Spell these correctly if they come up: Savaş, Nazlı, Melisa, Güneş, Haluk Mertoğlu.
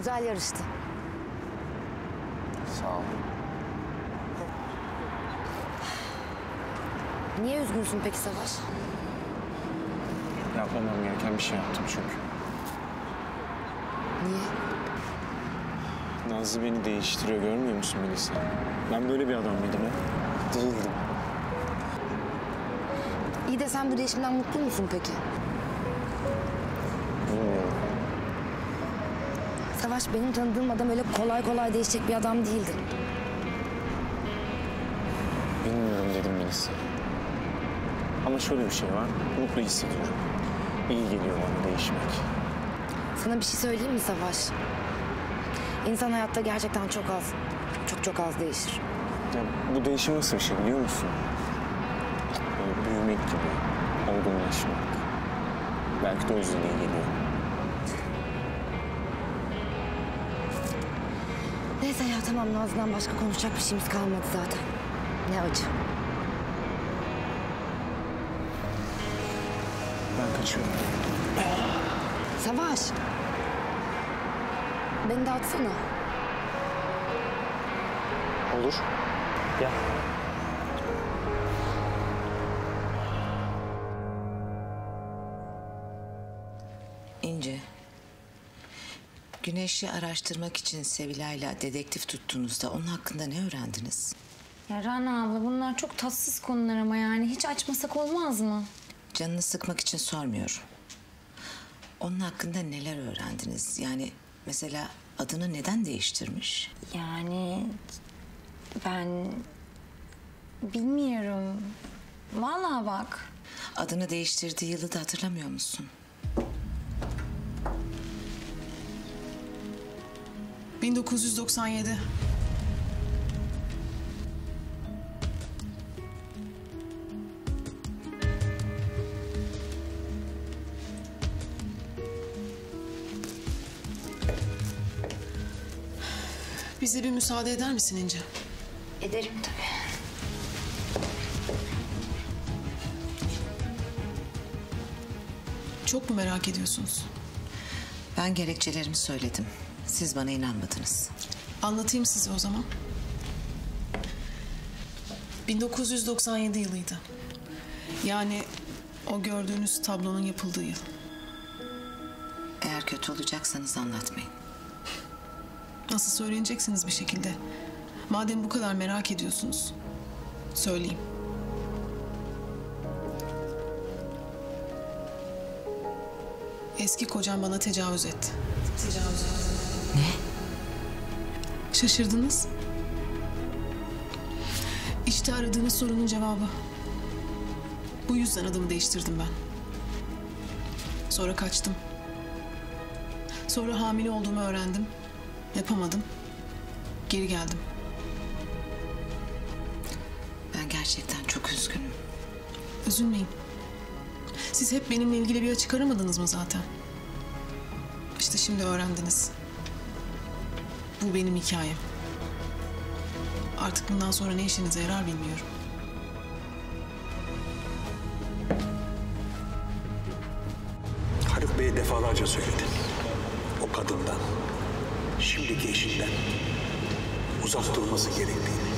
Güzel yarıştı. Sağ ol. Niye üzgünsün peki Savaş? Yapmamam gereken bir şey yaptım çünkü. Niye? Nazlı beni değiştiriyor, görmüyor musun Melisa? Ben böyle bir adam mıydım ya? Değildim. İyi de sen bu değişimden mutlu musun peki? Bilmiyorum. Savaş, benim tanıdığım adam öyle kolay kolay değişecek bir adam değildi. Bilmiyorum dedim Melisa. Ama şöyle bir şey var, mutlu hissediyorum. İyi geliyor bana değişmek. Sana bir şey söyleyeyim mi Savaş? İnsan hayatta gerçekten çok az, çok az değişir. Ya bu değişim nasıl bir şey biliyor musun? Böyle büyümek gibi, olgunlaşmak. Belki de o yüzden iyi geliyor. Neyse ya, tamam, Nazlı'dan başka konuşacak bir şeyimiz kalmadı zaten. Ne acı. Ben kaçıyorum. Savaş. Beni de atsana. Olur. Gel. İnce. Güneş'i araştırmak için Sevilay'la dedektif tuttuğunuzda onun hakkında ne öğrendiniz? Ya Rana abla, bunlar çok tatsız konular ama yani hiç açmasak olmaz mı? Canını sıkmak için sormuyorum. Onun hakkında neler öğrendiniz? Yani mesela adını neden değiştirmiş? Yani ben bilmiyorum. Vallahi bak. Adını değiştirdiği yılı da hatırlamıyor musun? ...1997. Bize bir müsaade eder misin İnce? Ederim tabii. Çok mu merak ediyorsunuz? Ben gerekçelerimi söyledim. Siz bana inanmadınız. Anlatayım size o zaman. 1997 yılıydı. Yani o gördüğünüz tablonun yapıldığı yıl. Eğer kötü olacaksanız anlatmayın. Nasıl söyleyeceksiniz bir şekilde? Madem bu kadar merak ediyorsunuz, söyleyeyim. Eski kocam bana tecavüz etti. Ne? Şaşırdınız. İşte aradığınız sorunun cevabı. Bu yüzden adımı değiştirdim ben. Sonra kaçtım. Sonra hamile olduğumu öğrendim. Yapamadım. Geri geldim. Ben gerçekten çok üzgünüm. Üzülmeyin. Siz hep benimle ilgili bir açık aramadınız mı zaten? İşte şimdi öğrendiniz. Bu benim hikayem. Artık bundan sonra ne işinize yarar bilmiyorum. Haluk Bey'e defalarca söyledim. O kadından, şimdiki eşinden uzak durması gerektiğini.